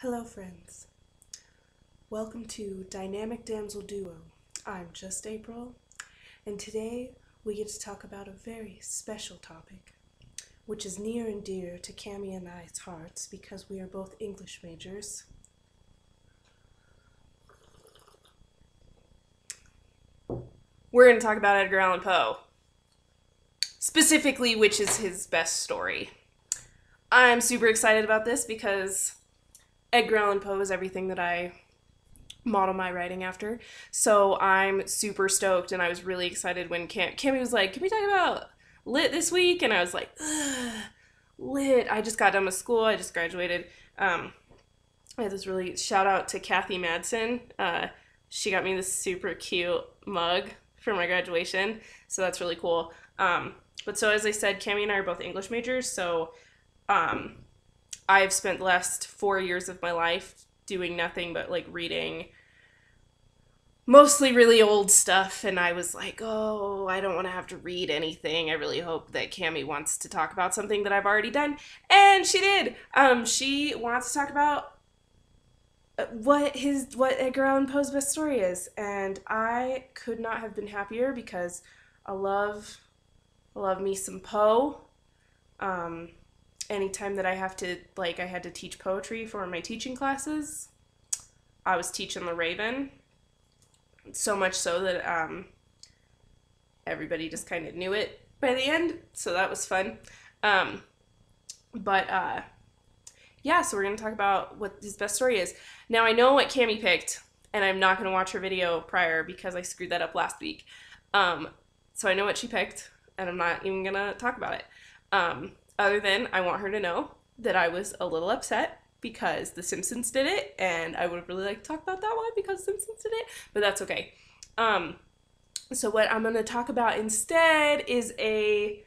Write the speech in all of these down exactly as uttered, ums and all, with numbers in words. Hello friends, welcome to Dynamic Damsel Duo. I'm Just April, and today we get to talk about a very special topic, which is near and dear to Cammie and I's hearts because we are both English majors. We're going to talk about Edgar Allan Poe, specifically which is his best story. I'm super excited about this because Edgar Allan Poe is everything that I model my writing after, so I'm super stoked, and I was really excited when Cam Cammie was like, can we talk about lit this week? And I was like, ugh, lit. I just got done with school. I just graduated. Um, I had this really shout out to Kathy Madsen. Uh, she got me this super cute mug for my graduation, so that's really cool. Um, but so as I said, Cammie and I are both English majors, so um, I've spent the last four years of my life doing nothing but like reading mostly really old stuff, and I was like, oh, I don't want to have to read anything. I really hope that Cammie wants to talk about something that I've already done, and she did. Um, she wants to talk about what his what Edgar Allan Poe's best story is, and I could not have been happier because I love I love me some Poe. Um, Anytime that I have to, like, I had to teach poetry for my teaching classes, I was teaching The Raven, so much so that um, everybody just kind of knew it by the end, so that was fun. Um, but, uh, yeah, so we're going to talk about what his best story is. Now, I know what Cammie picked, and I'm not going to watch her video prior because I screwed that up last week. Um, so I know what she picked, and I'm not even going to talk about it. Um... Other than I want her to know that I was a little upset because The Simpsons did it, and I would have really liked to talk about that one because The Simpsons did it, but that's okay. Um, so what I'm going to talk about instead is a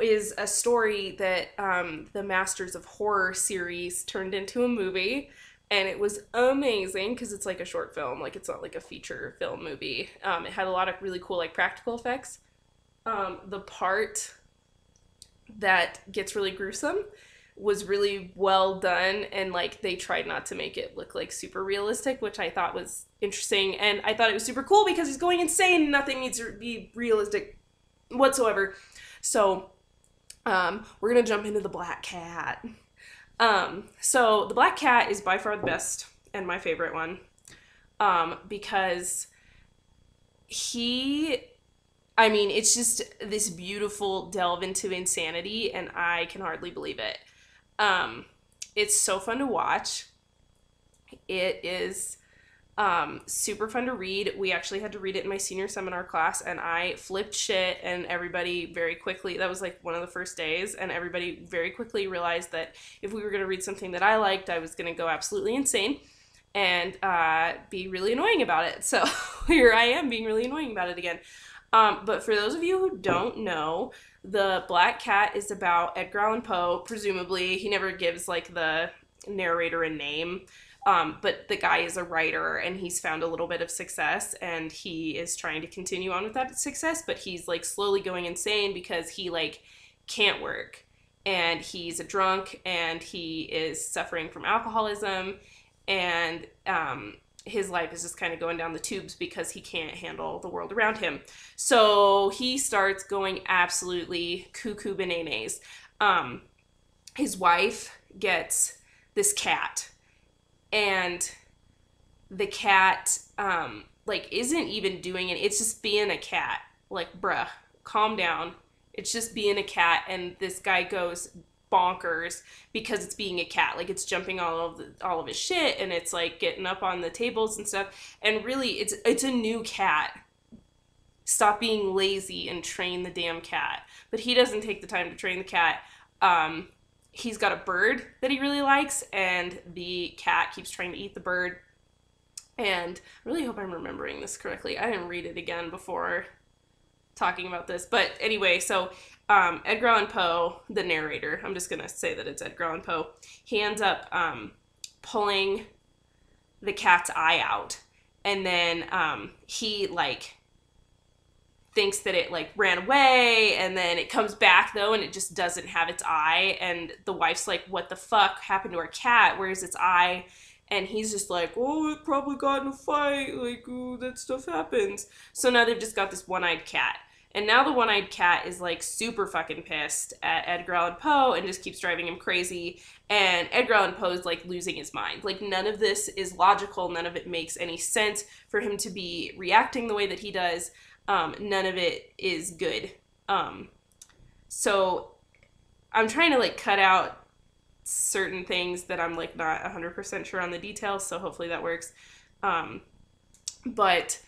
is a story that um, the Masters of Horror series turned into a movie, and it was amazing because it's like a short film, like it's not like a feature film movie. Um, it had a lot of really cool like practical effects. Um, the part that gets really gruesome was really well done, and like they tried not to make it look like super realistic, which I thought was interesting, and I thought it was super cool because he's going insane and nothing needs to be realistic whatsoever. So um we're gonna jump into The Black Cat. Um so The Black Cat is by far the best and my favorite one, um because he I mean, it's just this beautiful delve into insanity, and I can hardly believe it. Um, it's so fun to watch. It is um, super fun to read. We actually had to read it in my senior seminar class, and I flipped shit, and everybody very quickly, that was like one of the first days, and everybody very quickly realized that if we were going to read something that I liked, I was going to go absolutely insane and uh, be really annoying about it. So here I am being really annoying about it again. Um, but for those of you who don't know, The Black Cat is about Edgar Allan Poe, presumably. He never gives, like, the narrator a name, um, but the guy is a writer, and he's found a little bit of success, and he is trying to continue on with that success, but he's, like, slowly going insane because he, like, can't work, and he's a drunk, and he is suffering from alcoholism, and, um... his life is just kind of going down the tubes because he can't handle the world around him. So he starts going absolutely cuckoo bananas. Um, his wife gets this cat, and the cat, um, like, isn't even doing it. It's just being a cat. Like, bruh, calm down. It's just being a cat, and this guy goes bonkers because it's being a cat. Like, it's jumping all of the, all of his shit, and it's like getting up on the tables and stuff, and really it's it's a new cat. Stop being lazy and train the damn cat. But he doesn't take the time to train the cat. Um he's got a bird that he really likes, and the cat keeps trying to eat the bird. And I really hope I'm remembering this correctly. I didn't read it again before talking about this, but anyway, so Um, Edgar Allan Poe, the narrator, I'm just going to say that it's Edgar Allan Poe, he ends up um, pulling the cat's eye out, and then um, he, like, thinks that it like ran away, and then it comes back though and it just doesn't have its eye, and the wife's like, what the fuck happened to our cat, where's its eye? And he's just like, oh, it probably got in a fight, like, ooh, that stuff happens. So now they've just got this one-eyed cat. And now the one-eyed cat is, like, super fucking pissed at Edgar Allan Poe and just keeps driving him crazy. And Edgar Allan Poe is, like, losing his mind. Like, none of this is logical. None of it makes any sense for him to be reacting the way that he does. Um, none of it is good. Um, so I'm trying to, like, cut out certain things that I'm, like, not one hundred percent sure on the details, so hopefully that works. Um, but...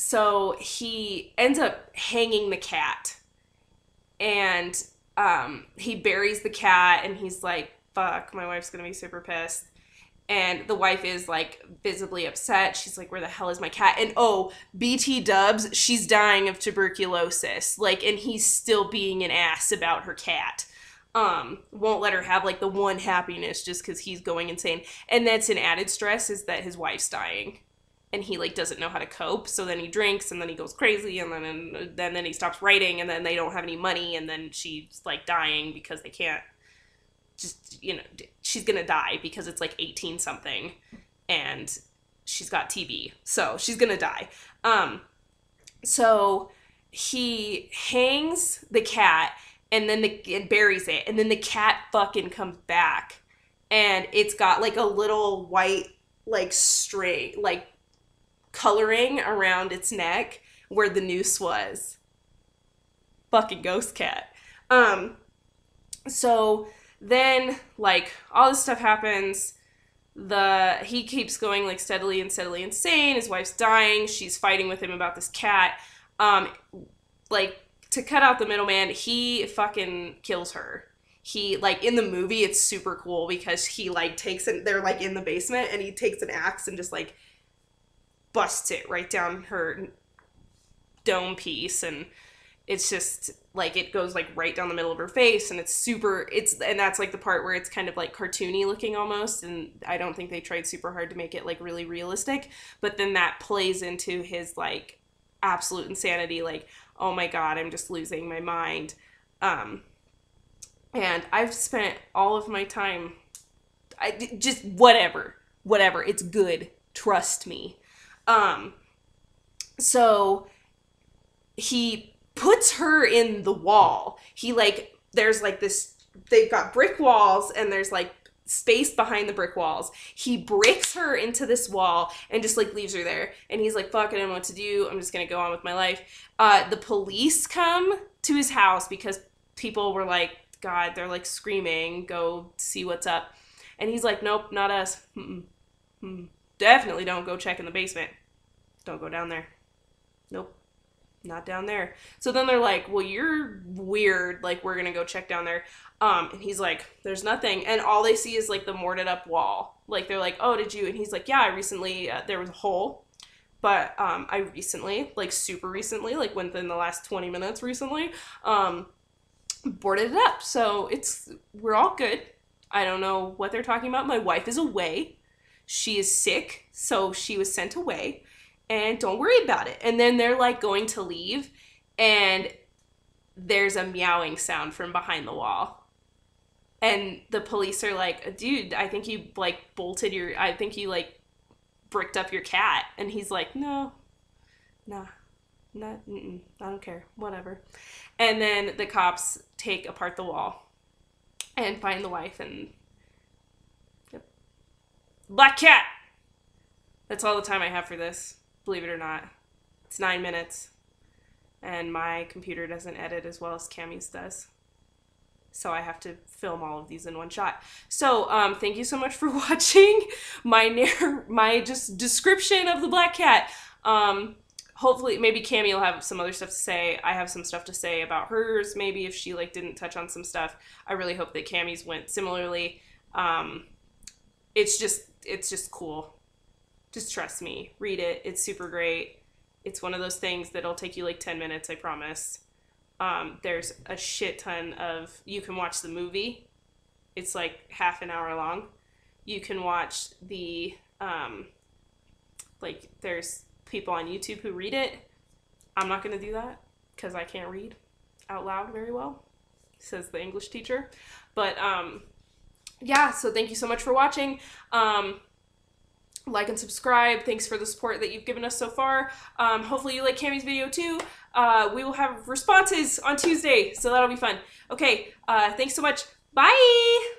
So he ends up hanging the cat, and um, he buries the cat, and he's like, fuck, my wife's going to be super pissed. And the wife is, like, visibly upset. She's like, where the hell is my cat? And, oh, B T dubs, she's dying of tuberculosis. Like, and he's still being an ass about her cat. Um, won't let her have, like, the one happiness just because he's going insane. And that's an added stress, is that his wife's dying. And he, like, doesn't know how to cope, so then he drinks, and then he goes crazy, and then and then, then he stops writing, and then they don't have any money, and then she's, like, dying because they can't just, you know, she's gonna die because it's, like, eighteen-something, and she's got T B, so she's gonna die. Um, so he hangs the cat, and then the, and buries it, and then the cat fucking comes back, and it's got, like, a little white, like, string, like, coloring around its neck where the noose was. Fucking ghost cat. Um, so then, like, all this stuff happens. The he keeps going, like, steadily and steadily insane. His wife's dying. She's fighting with him about this cat. Um, like, to cut out the middleman, he fucking kills her. He, like, in the movie, it's super cool because he, like, takes it, they're, like, in the basement, and he takes an axe and just, like, busts it right down her dome piece, and it's just like it goes like right down the middle of her face, and it's super it's and that's like the part where it's kind of like cartoony looking almost, and I don't think they tried super hard to make it like really realistic, but then that plays into his like absolute insanity, like, oh my god, I'm just losing my mind. Um and I've spent all of my time I just whatever whatever it's good, trust me. Um, so he puts her in the wall. He, like, there's, like, this, they've got brick walls, and there's, like, space behind the brick walls. He breaks her into this wall and just, like, leaves her there. And he's like, fuck, I don't know what to do. I'm just gonna go on with my life. Uh, the police come to his house because people were like, God, they're, like, screaming, go see what's up. And he's like, nope, not us. Mm-mm. Mm-mm. Definitely don't go check in the basement. Don't go down there. Nope. Not down there. So then they're like, well, you're weird. Like, we're going to go check down there. Um, and he's like, there's nothing. And all they see is, like, the mortared up wall. Like, they're like, oh, did you? And he's like, yeah, I recently, uh, there was a hole. But um, I recently, like, super recently, like, within the last twenty minutes recently, um, boarded it up. So it's, we're all good. I don't know what they're talking about. My wife is away. She is sick, so she was sent away, and don't worry about it. And then they're, like, going to leave, and there's a meowing sound from behind the wall. And the police are like, dude, I think you, like, bolted your, I think you, like, bricked up your cat. And he's like, no, nah, not, mm-mm, I don't care, whatever. And then the cops take apart the wall and find the wife, and Black Cat! That's all the time I have for this, believe it or not. It's nine minutes, and my computer doesn't edit as well as Cammy's does. So I have to film all of these in one shot. So, um, thank you so much for watching my narr- my just description of the Black Cat. Um, hopefully, maybe Cammy will have some other stuff to say. I have some stuff to say about hers, maybe, if she, like, didn't touch on some stuff. I really hope that Cammy's went similarly. Um, it's just... It's just cool. Just trust me. Read it. It's super great. It's one of those things that'll take you like ten minutes, I promise. Um, there's a shit ton of... You can watch the movie. It's like half an hour long. You can watch the... Um, like, there's people on YouTube who read it. I'm not going to do that because I can't read out loud very well, says the English teacher. But um, yeah, so thank you so much for watching. Um, like and subscribe. Thanks for the support that you've given us so far. Um, hopefully you like Cammy's video too. Uh, we will have responses on Tuesday, so that'll be fun. Okay, uh, thanks so much. Bye!